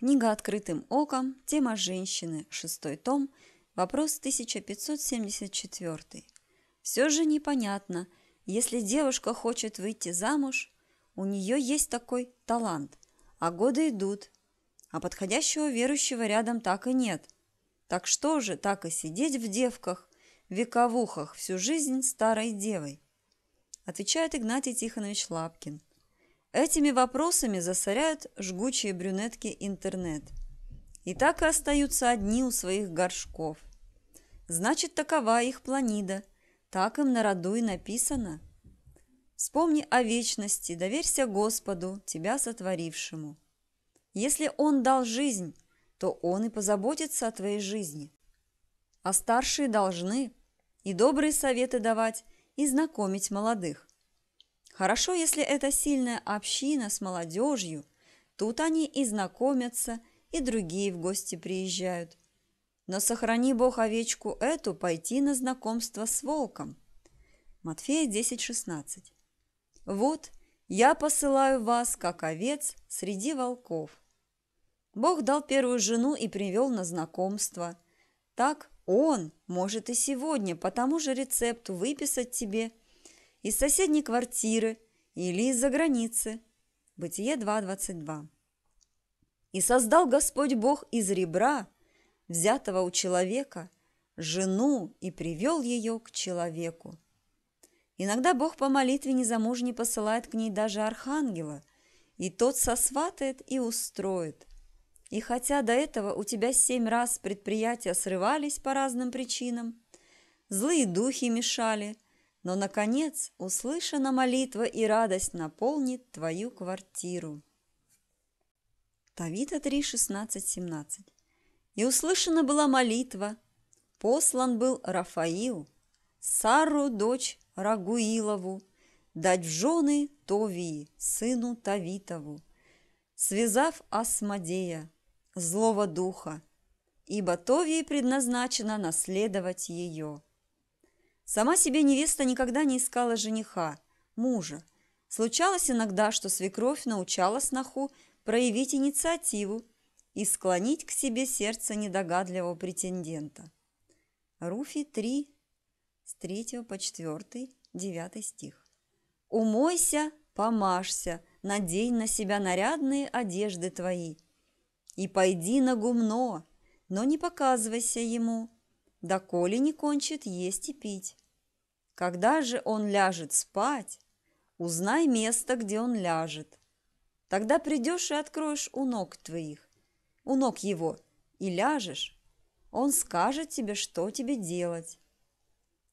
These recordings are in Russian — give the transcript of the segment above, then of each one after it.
Книга «Открытым оком», тема «Женщины», 6 том, вопрос 1574. Все же непонятно, если девушка хочет выйти замуж, у нее есть такой талант, а годы идут, а подходящего верующего рядом так и нет. Так что же, так и сидеть в девках, вековухах, всю жизнь старой девой? Отвечает Игнатий Тихонович Лапкин. Этими вопросами засоряют жгучие брюнетки интернет. И так и остаются одни у своих горшков. Значит, такова их планида, так им на роду и написано. Вспомни о вечности, доверься Господу, тебя сотворившему. Если Он дал жизнь, то Он и позаботится о твоей жизни. А старшие должны и добрые советы давать, и знакомить молодых. Хорошо, если это сильная община с молодежью, тут они и знакомятся, и другие в гости приезжают. Но сохрани Бог овечку эту пойти на знакомство с волком. Матфея 10:16. Вот я посылаю вас, как овец, среди волков. Бог дал первую жену и привел на знакомство. Так Он может и сегодня по тому же рецепту выписать тебе из соседней квартиры или из-за границы. Бытие 2:22. И создал Господь Бог из ребра, взятого у человека, жену и привел ее к человеку. Иногда Бог по молитве незамужней посылает к ней даже архангела, и тот сосватает и устроит. И хотя до этого у тебя 7 раз предприятия срывались по разным причинам, злые духи мешали, но, наконец, услышана молитва и радость наполнит твою квартиру. Товита 3:16-17. И услышана была молитва, послан был Рафаил, Сару, дочь Рагуилову, дать в жены Товии, сыну Товитову, связав Асмодея, злого духа, ибо Товии предназначено наследовать ее. Сама себе невеста никогда не искала жениха, мужа. Случалось иногда, что свекровь научала сноху проявить инициативу и склонить к себе сердце недогадливого претендента. Руфь 3:3-4, 9 стих. «Умойся, помажься, надень на себя нарядные одежды твои, и пойди на гумно, но не показывайся ему, доколе не кончит есть и пить. Когда же он ляжет спать, узнай место, где он ляжет. Тогда придешь и откроешь у ног его, и ляжешь. Он скажет тебе, что тебе делать.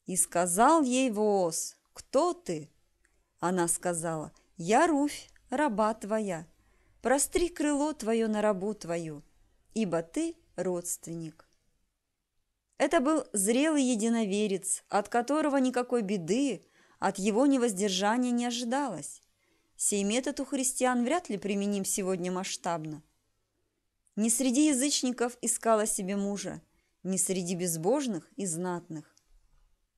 И сказал ей Вооз: кто ты? Она сказала: я Руфь, раба твоя. Простри крыло твое на рабу твою, ибо ты родственник». Это был зрелый единоверец, от которого никакой беды, от его невоздержания не ожидалось. Сей метод у христиан вряд ли применим сегодня масштабно. Ни среди язычников искала себе мужа, ни среди безбожных и знатных.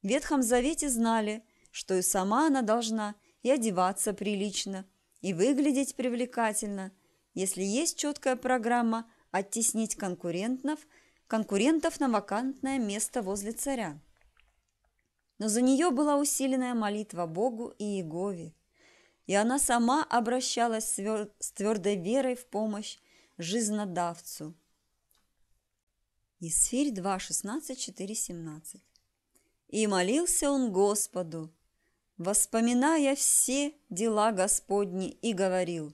В Ветхом Завете знали, что и сама она должна и одеваться прилично, и выглядеть привлекательно, если есть четкая программа оттеснить конкурентов на вакантное место возле царя. Но за нее была усиленная молитва Богу и Иегове, и она сама обращалась с твердой верой в помощь жизнодавцу. Исфирь 2:16-4-17. «И молился он Господу, воспоминая все дела Господни, и говорил: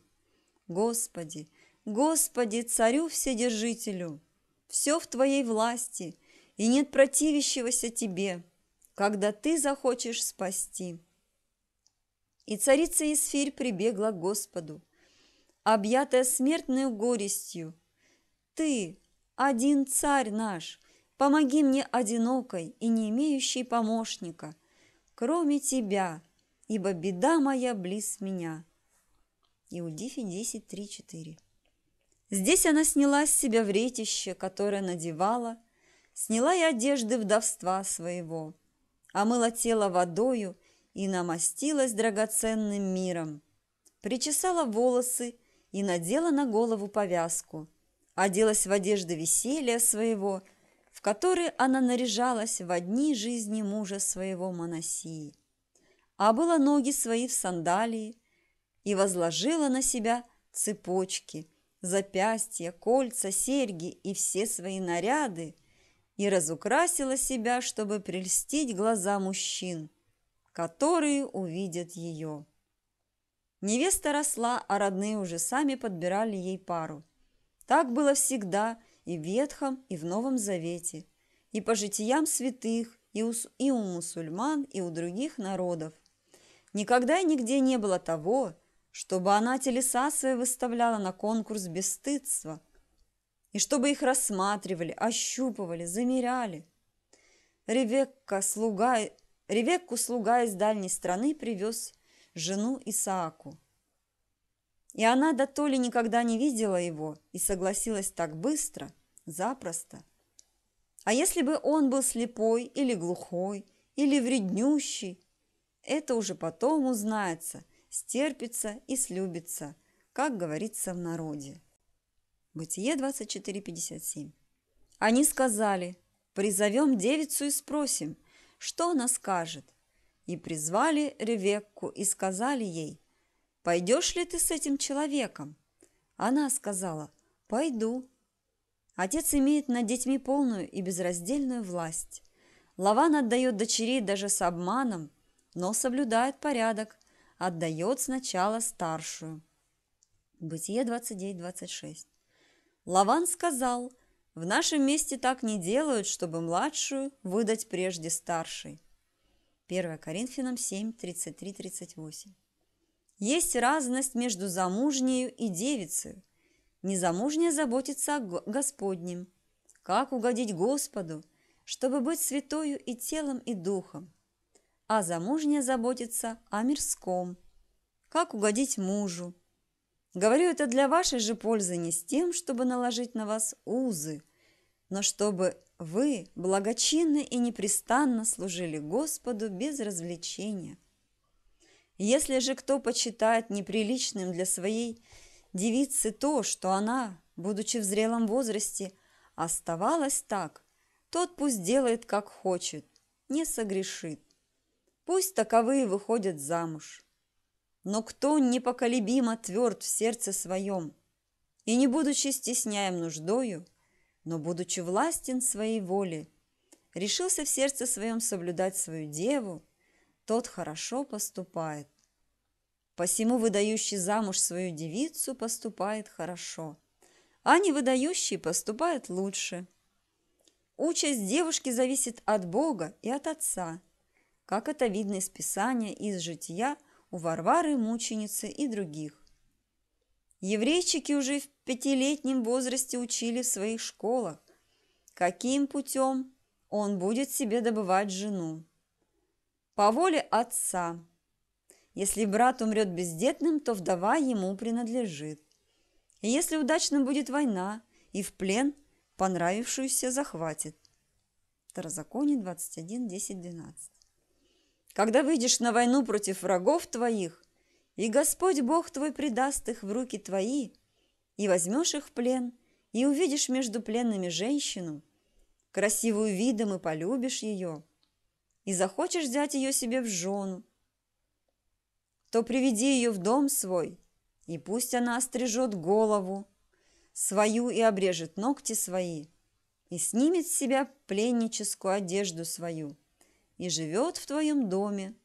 Господи, Господи, Царю Вседержителю, все в Твоей власти, и нет противящегося Тебе, когда Ты захочешь спасти. И царица Исфирь прибегла к Господу, объятая смертную горестью: Ты, один Царь наш, помоги мне одинокой и не имеющей помощника, кроме Тебя, ибо беда моя близ меня». Иудифь 10:3-4. Здесь она сняла с себя вретище, которое надевала, сняла и одежды вдовства своего, омыла тело водою и намастилась драгоценным миром, причесала волосы и надела на голову повязку, оделась в одежды веселья своего, в которой она наряжалась в одни жизни мужа своего Монасии, обула ноги свои в сандалии и возложила на себя цепочки, запястья, кольца, серьги и все свои наряды, и разукрасила себя, чтобы прельстить глаза мужчин, которые увидят ее. Невеста росла, а родные уже сами подбирали ей пару. Так было всегда и в Ветхом, и в Новом Завете, и по житиям святых, и у мусульман, и у других народов. Никогда и нигде не было того, чтобы она телеса свои выставляла на конкурс бесстыдства, и чтобы их рассматривали, ощупывали, замеряли. Ревекку слуга из дальней страны привез жену Исааку. И она дотоле никогда не видела его и согласилась так быстро, запросто. А если бы он был слепой или глухой, или вреднющий, это уже потом узнается, стерпится и слюбится, как говорится в народе. Бытие 24:57. Они сказали: «Призовем девицу и спросим, что она скажет?» И призвали Ревекку и сказали ей: «Пойдешь ли ты с этим человеком?» Она сказала: «Пойду». Отец имеет над детьми полную и безраздельную власть. Лаван отдает дочерей даже с обманом, но соблюдает порядок, отдает сначала старшую. Бытие 29:26. Лаван сказал: «В нашем месте так не делают, чтобы младшую выдать прежде старшей». 1 Коринфянам 7:33-38. Есть разность между замужнею и девицей. Незамужняя заботится о Господнем. Как угодить Господу, чтобы быть святою и телом, и духом? А замужняя заботится о мирском. Как угодить мужу? Говорю это для вашей же пользы, не с тем, чтобы наложить на вас узы, но чтобы вы благочинно и непрестанно служили Господу без развлечения. Если же кто почитает неприличным для своей девицы то, что она, будучи в зрелом возрасте, оставалась так, тот пусть делает, как хочет, не согрешит. Пусть таковые выходят замуж. Но кто непоколебимо тверд в сердце своем, и не будучи стесняем нуждою, но будучи властен своей воле, решился в сердце своем соблюдать свою деву, тот хорошо поступает. Посему выдающий замуж свою девицу поступает хорошо, а не выдающий поступает лучше. Участь девушки зависит от Бога и от Отца, как это видно из Писания и из жития у Варвары, мученицы и других. Еврейчики уже в 5-летнем возрасте учили в своих школах, каким путем он будет себе добывать жену. По воле отца. Если брат умрет бездетным, то вдова ему принадлежит. И если удачно будет война, и в плен понравившуюся захватит. Второзаконие 21:10-12. Когда выйдешь на войну против врагов твоих, и Господь Бог твой предаст их в руки твои, и возьмешь их в плен, и увидишь между пленными женщину, красивую видом, и полюбишь ее, и захочешь взять ее себе в жену, то приведи ее в дом свой, и пусть она острижет голову свою и обрежет ногти свои, и снимет с себя пленническую одежду свою, и живет в твоем доме,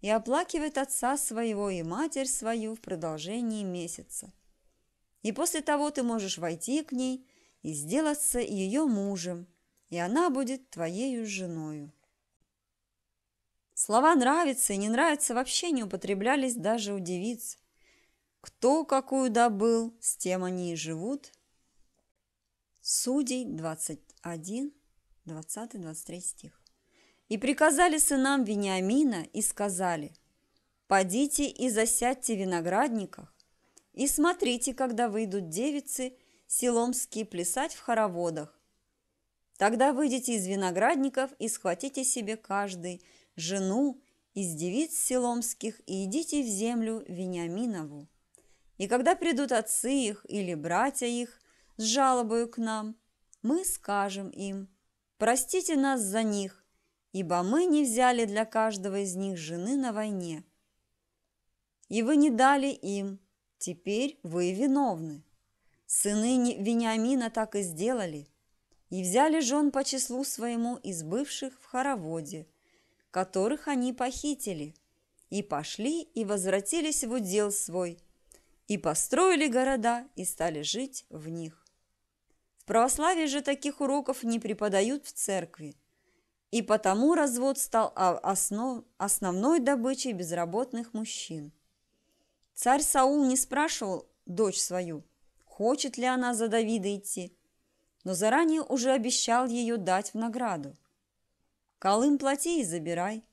и оплакивает отца своего и матерь свою в продолжении месяца. И после того ты можешь войти к ней и сделаться ее мужем, и она будет твоею женою». Слова «нравится» и «не нравится» вообще не употреблялись даже у девиц. Кто какую добыл, с тем они и живут. Судей 21, 20-23 стих. «И приказали сынам Вениамина и сказали: «Подите и засядьте в виноградниках, и смотрите, когда выйдут девицы силомские плясать в хороводах. Тогда выйдите из виноградников и схватите себе каждый жену из девиц силомских и идите в землю Вениаминову. И когда придут отцы их или братья их с жалобою к нам, мы скажем им: простите нас за них, ибо мы не взяли для каждого из них жены на войне. И вы не дали им, теперь вы виновны. Сыны Вениамина так и сделали, и взяли жен по числу своему из бывших в хороводе, которых они похитили, и пошли и возвратились в удел свой, и построили города, и стали жить в них. В православии же таких уроков не преподают в церкви, и потому развод стал основной добычей безработных мужчин. Царь Саул не спрашивал дочь свою, хочет ли она за Давида идти, но заранее уже обещал ее дать в награду. «Колым плати и забирай».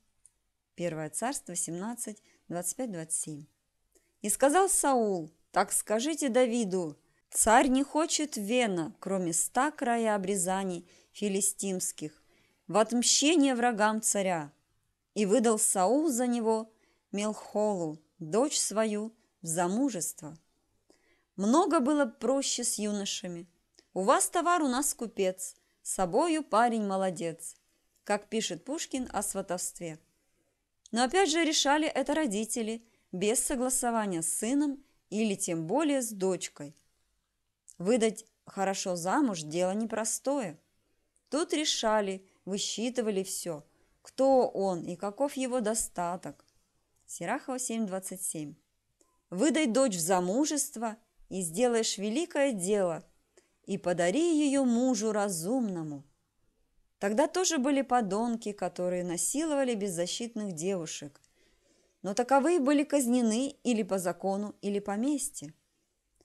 1 Царство 17, 25-27. «И сказал Саул: так скажите Давиду, царь не хочет вена, кроме 100 краеобрезаний филистимских, в отмщение врагам царя. И выдал Саул за него Мелхолу, дочь свою, в замужество. Много было проще с юношами. У вас товар, у нас купец, собою парень молодец», как пишет Пушкин о сватовстве. Но опять же решали это родители, без согласования с сыном или тем более с дочкой. Выдать хорошо замуж – дело непростое. Тут решали, высчитывали все, кто он и каков его достаток. Сирахова 7.27. «Выдай дочь в замужество, и сделаешь великое дело, и подари ее мужу разумному». Тогда тоже были подонки, которые насиловали беззащитных девушек, но таковые были казнены или по закону, или по мести.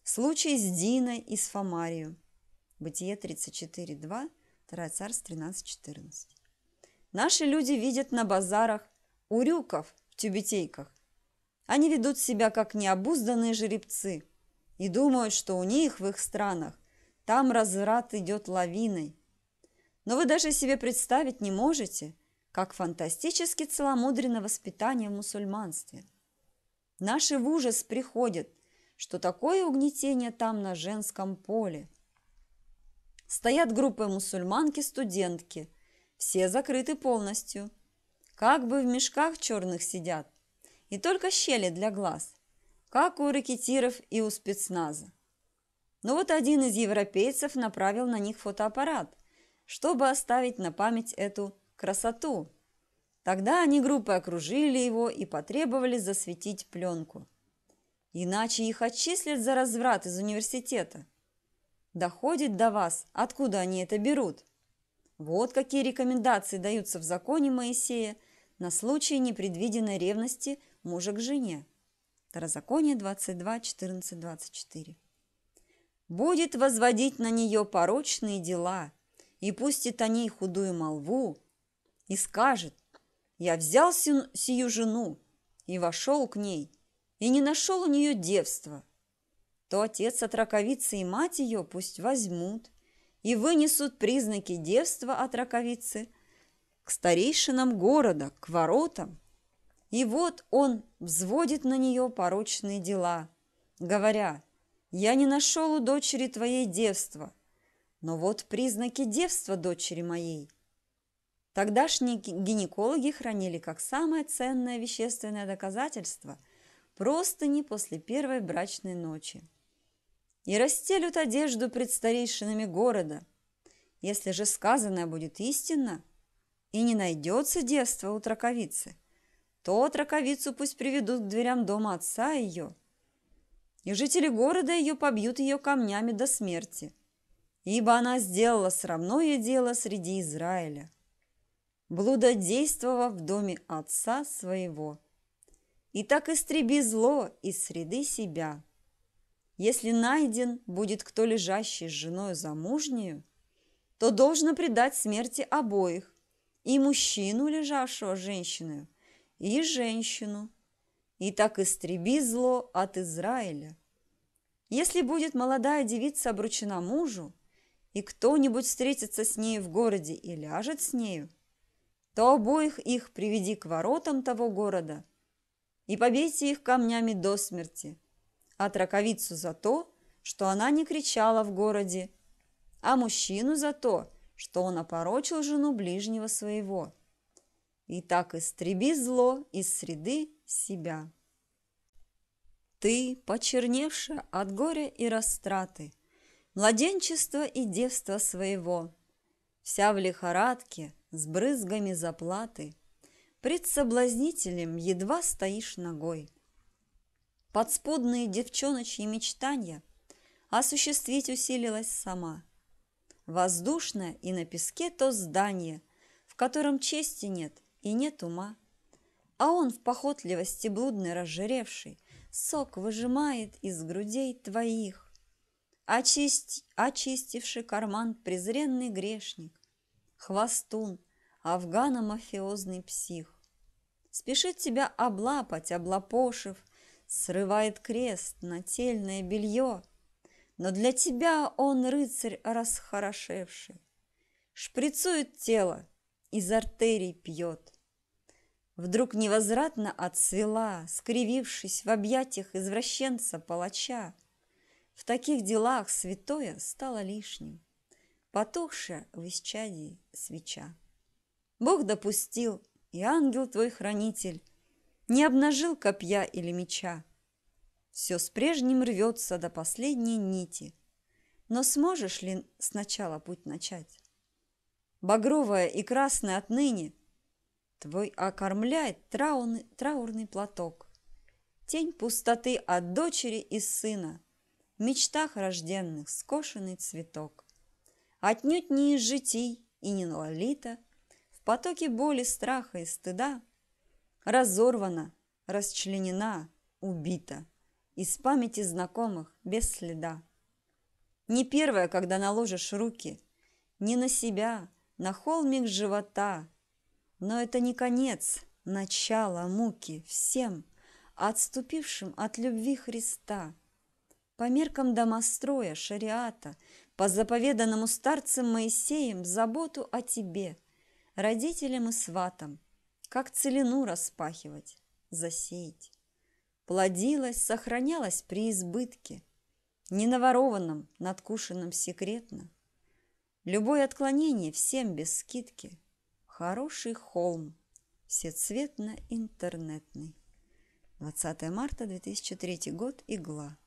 Случай с Диной и с Фамарью. Бытие 34.2, 2 Царств 13.14. Наши люди видят на базарах урюков в тюбетейках. Они ведут себя как необузданные жеребцы и думают, что у них в их странах там разврат идет лавиной. Но вы даже себе представить не можете, как фантастически целомудренно воспитание в мусульманстве. Наши в ужас приходят, что такое угнетение там на женском поле. Стоят группы мусульманки-студентки, все закрыты полностью, как бы в мешках черных сидят, и только щели для глаз, как у рекетиров и у спецназа. Но вот один из европейцев направил на них фотоаппарат, чтобы оставить на память эту красоту. Тогда они группой окружили его и потребовали засветить пленку. Иначе их отчислят за разврат из университета. Доходит до вас, откуда они это берут. Вот какие рекомендации даются в законе Моисея на случай непредвиденной ревности мужа к жене. Второзаконие 22, 14, 24. «Будет возводить на нее порочные дела, и пустит о ней худую молву, и скажет: я взял сию жену, и вошел к ней, и не нашел у нее девства. То отец от раковицы и мать ее пусть возьмут, и вынесут признаки девства от раковицы к старейшинам города, к воротам. И вот он взводит на нее порочные дела, говоря: я не нашел у дочери твоей девства, но вот признаки девства дочери моей». Тогдашние гинекологи хранили как самое ценное вещественное доказательство простыни после первой брачной ночи. «И расстелют одежду пред старейшинами города. Если же сказанное будет истинно, и не найдется девства у траковицы, то траковицу пусть приведут к дверям дома отца ее, и жители города ее побьют ее камнями до смерти, ибо она сделала срамное дело среди Израиля, блудодействовав в доме отца своего. И так истреби зло из среды себя. Если найден будет кто лежащий с женою замужнею, то должно предать смерти обоих, и мужчину, лежавшего женщиною, и женщину. И так истреби зло от Израиля. Если будет молодая девица обручена мужу, и кто-нибудь встретится с нею в городе и ляжет с нею, то обоих их приведи к воротам того города и побейте их камнями до смерти, а траковицу за то, что она не кричала в городе, а мужчину за то, что он опорочил жену ближнего своего. Итак, истреби зло из среды себя. Ты, почерневшая от горя и растраты, младенчества и девства своего, вся в лихорадке, с брызгами заплаты, пред соблазнителем едва стоишь ногой. Подспудные девчоночьи мечтания осуществить усилилась сама. Воздушное и на песке то здание, в котором чести нет и нет ума, а он в похотливости блудной разжиревший сок выжимает из грудей твоих. Очистивший карман презренный грешник, хвостун, афгано-мафиозный псих, спешит тебя облапать, облапошив, срывает крест на тельное белье, но для тебя он рыцарь расхорошевший, шприцует тело, из артерий пьет. Вдруг невозвратно отцвела, скривившись в объятиях извращенца-палача. В таких делах святое стало лишним, потухшая в исчадии свеча. Бог допустил, и ангел твой хранитель не обнажил копья или меча. Все с прежним рвется до последней нити, но сможешь ли сначала путь начать? Багровая и красная отныне твой окормляет траурный платок, тень пустоты от дочери и сына, в мечтах рожденных скошенный цветок. Отнюдь не из житий и не лолита, в потоке боли, страха и стыда разорвана, расчленена, убита, из памяти знакомых без следа. Не первое, когда наложишь руки, не на себя, на холмик живота, но это не конец, начало муки всем, отступившим от любви Христа. По меркам домостроя, шариата, по заповеданному старцем Моисеем заботу о тебе, родителям и сватам, как целину распахивать, засеять. Плодилась, сохранялась при избытке, ненаворованном, надкушенном секретно. Любое отклонение всем без скидки, хороший холм, всецветно-интернетный. 20 марта 2003 год, Игла.